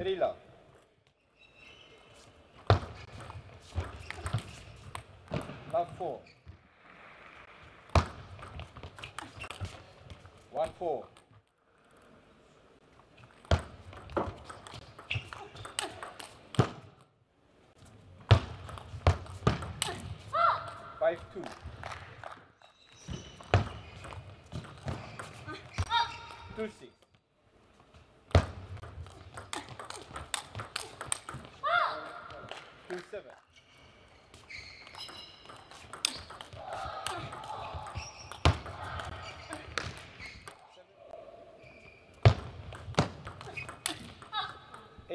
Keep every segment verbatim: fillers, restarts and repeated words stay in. தெரியல. Left four. One four. Five two. Two six. Two seven.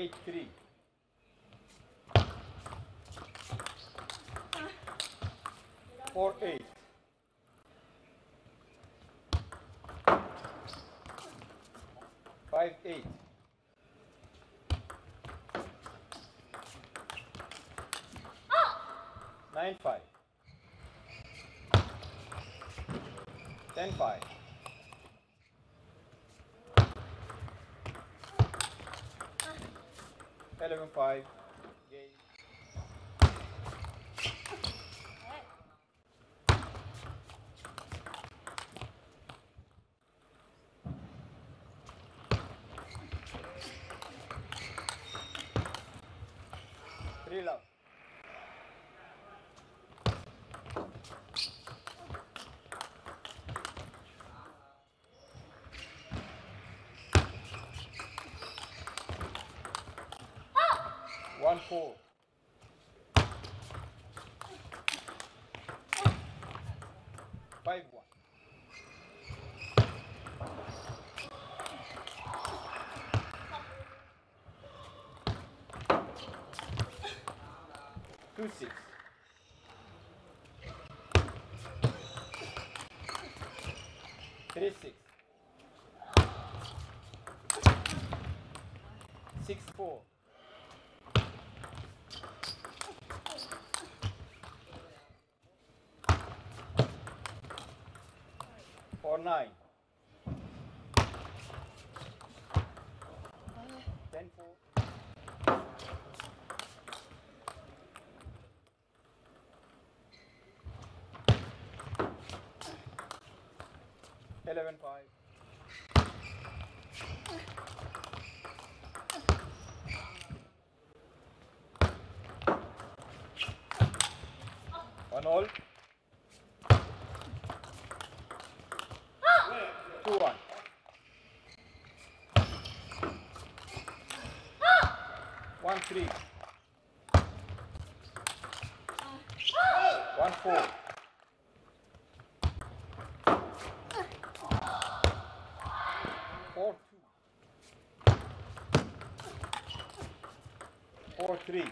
Eight three. Four eight. Five eight. Nine five. Ten five. Eleven five. Three love. One four. Five one. Two six. Three six. Six four. Or nine. Ten four. Eleven five. One all. Two one. One three. One four. Four two. Four three.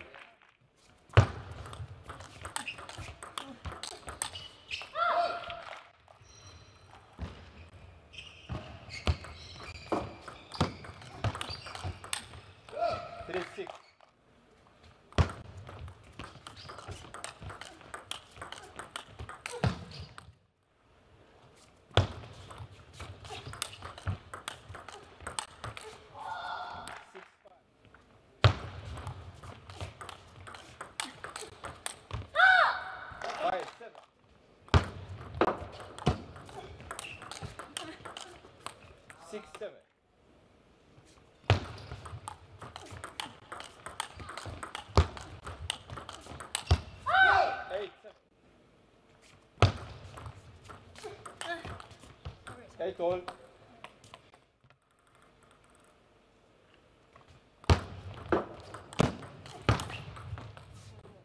Three six. Six seven. Eight seven. Eight all.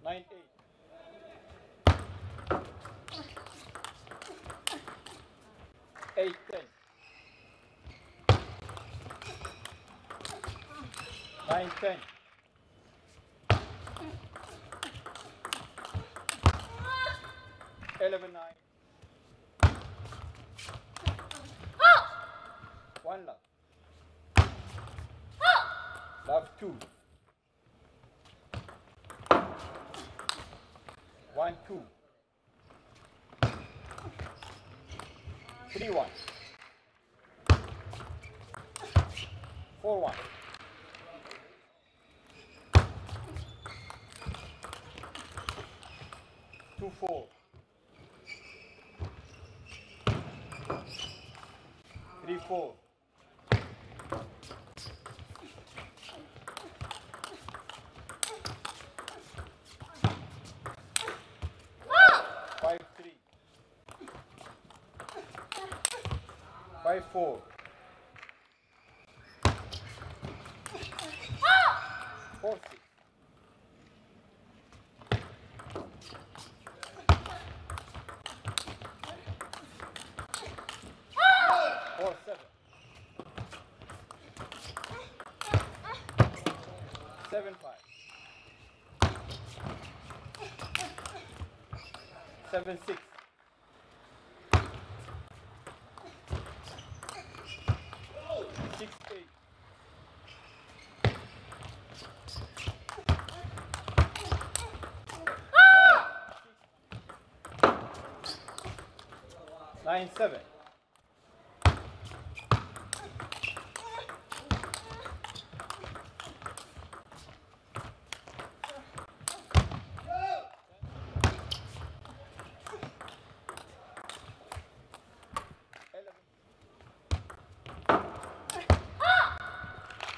Nine eight. Eight ten. Nine ten. Eleven nine. One love. Love two. One two. Three one. Four one. to four. Three, four. Four. Four, six. Four, seven. Seven, five. Seven, six. Nine, seven.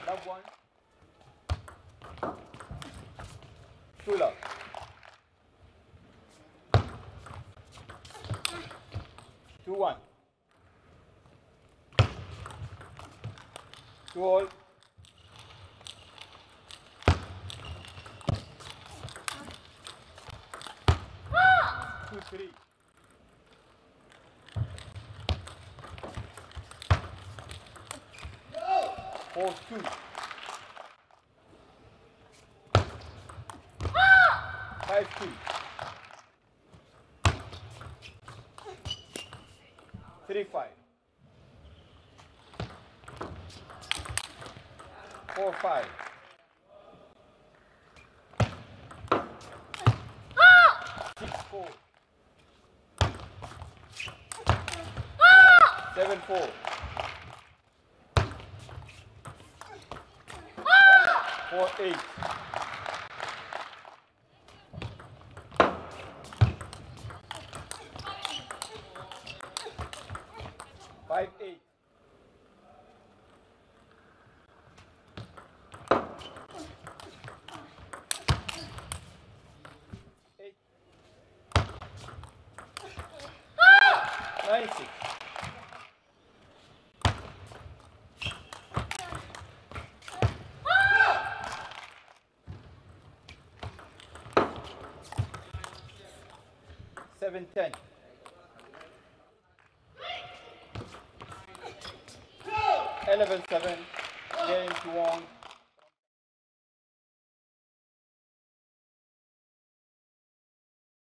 Love one. Two love. Two one. Two all. Ah! Two three. No! Four two. Ah! Five two. Three five, four five, ah! Six four, ah! Seven four, ah! Four eight. Five eight. Eight. Ah! Nine six. Ah! Seven ten. eleven seven, game to one.